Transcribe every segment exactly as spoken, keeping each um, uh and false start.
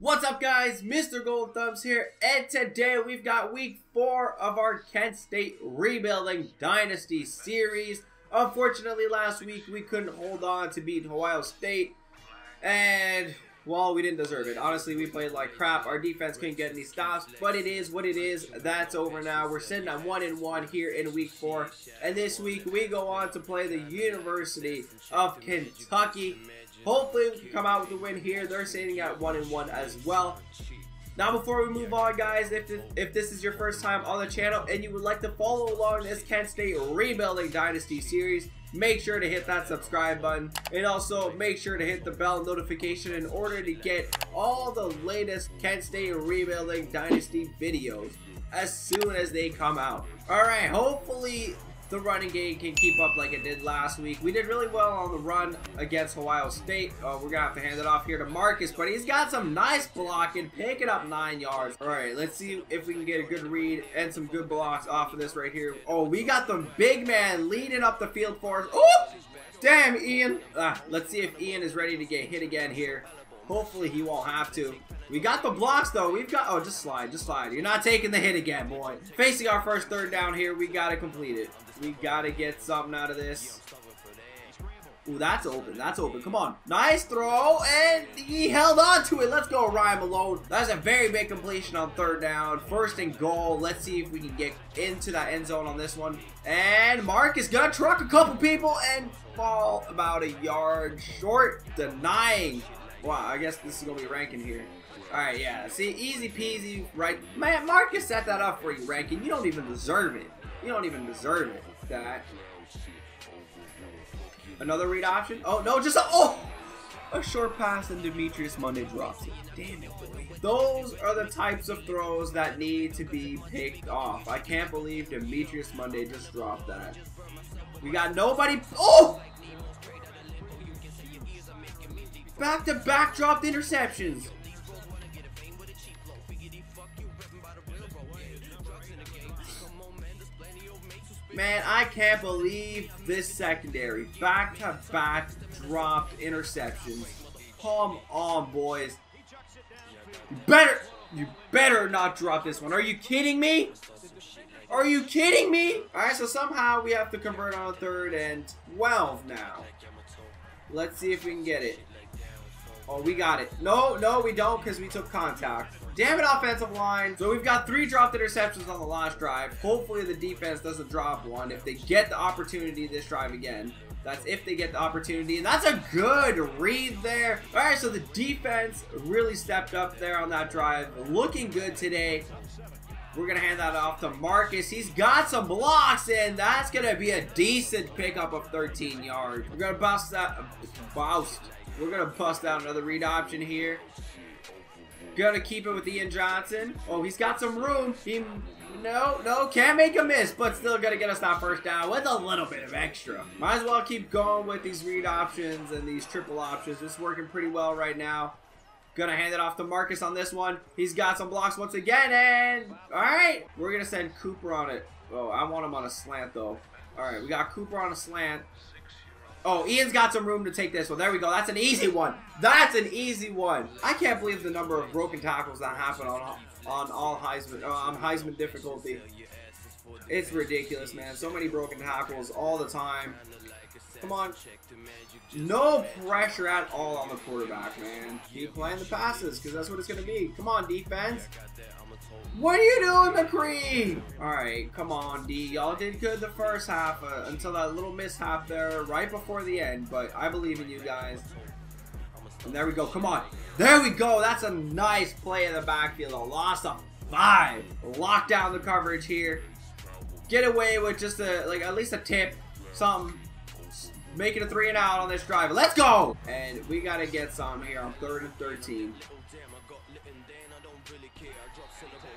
What's up, guys? Mister Gold Thumbs here, and today we've got week four of our Kent State Rebuilding Dynasty series. Unfortunately, last week we couldn't hold on to beat Ohio State, and, well, we didn't deserve it. Honestly, we played like crap. Our defense couldn't get any stops, but it is what it is. That's over now. We're sitting at one and one here in week four, and this week we go on to play the University of Kentucky. Hopefully we can come out with a win here. They're sitting at one and one as well. Now, before we move on, guys, if this, if this is your first time on the channel and you would like to follow along this Kent State Rebuilding Dynasty series, make sure to hit that subscribe button, and also make sure to hit the bell notification in order to get all the latest Kent State Rebuilding Dynasty videos as soon as they come out. Alright, hopefully the running game can keep up like it did last week. We did really well on the run against Ohio State. Uh, we're going to have to hand it off here to Marcus, but he's got some nice blocking, picking up nine yards. All right, let's see if we can get a good read and some good blocks off of this right here. Oh, we got the big man leading up the field for us. Oh, damn, Ian. Uh, let's see if Ian is ready to get hit again here. Hopefully he won't have to. We got the blocks, though. We've got... Oh, just slide. Just slide. You're not taking the hit again, boy. Facing our first third down here, we got to complete it. We got to get something out of this. Ooh, that's open. That's open. Come on. Nice throw, and he held on to it. Let's go, Ryan Malone. That's a very big completion on third down. First and goal. Let's see if we can get into that end zone on this one. And Marcus gonna truck a couple people and fall about a yard short. Denying. Wow, I guess this is going to be ranking here. Alright, yeah. See, easy peasy, right? Man, Marcus set that up for you, ranking. You don't even deserve it. You don't even deserve it. That. Another read option. Oh, no, just a... Oh! A short pass and Demetrius Monday drops it. Damn it, boy. Those are the types of throws that need to be picked off. I can't believe Demetrius Monday just dropped that. We got nobody... Oh! Back-to-back dropped interceptions. Man, I can't believe this secondary. Back-to-back dropped interceptions. Come on, boys. You better, you better not drop this one. Are you kidding me? Are you kidding me? All right, so somehow we have to convert on third and twelve now. Let's see if we can get it. Oh, we got it. No, no, we don't, because we took contact. Damn it, offensive line. So we've got three dropped interceptions on the last drive. Hopefully the defense doesn't drop one if they get the opportunity this drive again. That's if they get the opportunity. And that's a good read there. All right, so the defense really stepped up there on that drive. Looking good today. We're going to hand that off to Marcus. He's got some blocks, and that's going to be a decent pickup of thirteen yards. We're going to bust that. Boust. We're going to bust out another read option here. Going to keep it with Ian Johnson. Oh, he's got some room. He, no, no, can't make a miss, but still going to get us that first down with a little bit of extra. Might as well keep going with these read options and these triple options. It's working pretty well right now. Going to hand it off to Marcus on this one. He's got some blocks once again, and all right. We're going to send Cooper on it. Oh, I want him on a slant, though. All right, we got Cooper on a slant. Oh, Ian's got some room to take this one. There we go. That's an easy one. That's an easy one. I can't believe the number of broken tackles that happen on on all Heisman uh, on Heisman difficulty. It's ridiculous, man. So many broken tackles all the time. Come on. No pressure at all on the quarterback, man. Keep playing the passes, because that's what it's going to be. Come on, defense. What are you doing, McCree? All right, come on, D. Y'all did good the first half uh, until that little mishap there right before the end, but I believe in you guys. And there we go. Come on. There we go. That's a nice play in the backfield. A loss of five. Lock down the coverage here. Get away with just a, like, at least a tip, something. Make it a three and out on this drive. Let's go! And we got to get some here on third and thirteen.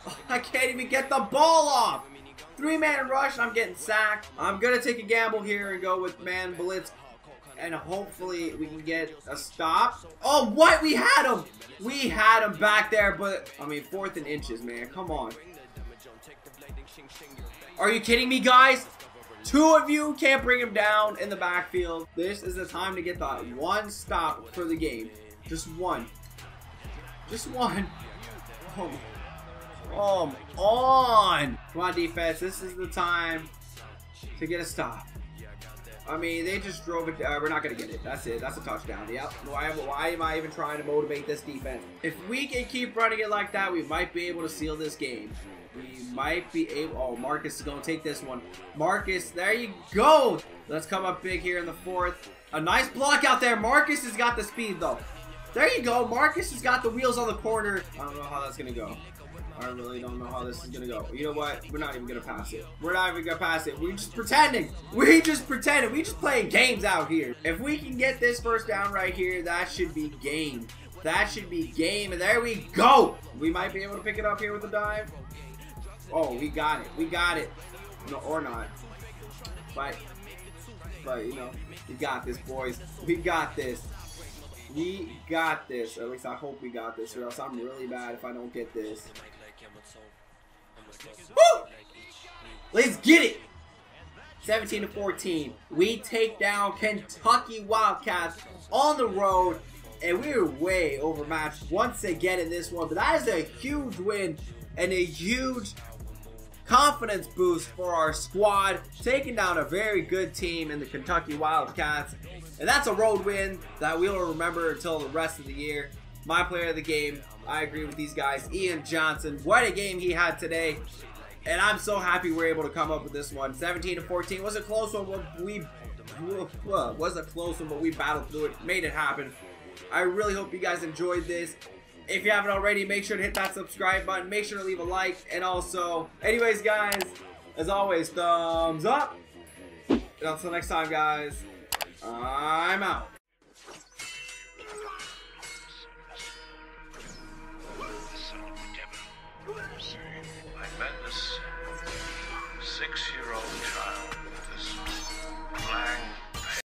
Oh, I can't even get the ball off. Three-man rush. I'm getting sacked. I'm going to take a gamble here and go with man blitz. And hopefully we can get a stop. Oh, what? We had him. We had him back there. But, I mean, fourth and inches, man. Come on. Are you kidding me, guys? Two of you can't bring him down in the backfield. This is the time to get that one stop for the game. Just one. Just one. Oh, come on. Come on, defense. This is the time to get a stop. I mean, they just drove it. Uh, we're not going to get it. That's it. That's a touchdown. Yep. Why, why am I even trying to motivate this defense? If we can keep running it like that, we might be able to seal this game. We might be able... Oh, Marcus is going to take this one. Marcus, there you go. Let's come up big here in the fourth. A nice block out there. Marcus has got the speed, though. There you go. Marcus has got the wheels on the corner. I don't know how that's going to go. I really don't know how this is going to go. You know what? We're not even going to pass it. We're not even going to pass it. We're just pretending. We're just pretending. We're just playing games out here. If we can get this first down right here, that should be game. That should be game. And there we go. We might be able to pick it up here with a dive. Oh, we got it. We got it. No, or not. But, but you know, we got this, boys. We got this. We got this. Or at least I hope we got this, or else I'm really bad if I don't get this. Woo! Let's get it! seventeen to fourteen. We take down Kentucky Wildcats on the road, and we were way overmatched once again in this one. But that is a huge win and a huge confidence boost for our squad, taking down a very good team in the Kentucky Wildcats. And that's a road win that we'll remember until the rest of the year. My player of the game, I agree with these guys, Ian Johnson. What a game he had today. And I'm so happy we're able to come up with this one. seventeen to fourteen was a close one, but we was a close one, but we battled through it, made it happen. I really hope you guys enjoyed this. If you haven't already, make sure to hit that subscribe button. Make sure to leave a like. And also, anyways, guys, as always, thumbs up. And until next time, guys, I'm out. Madness.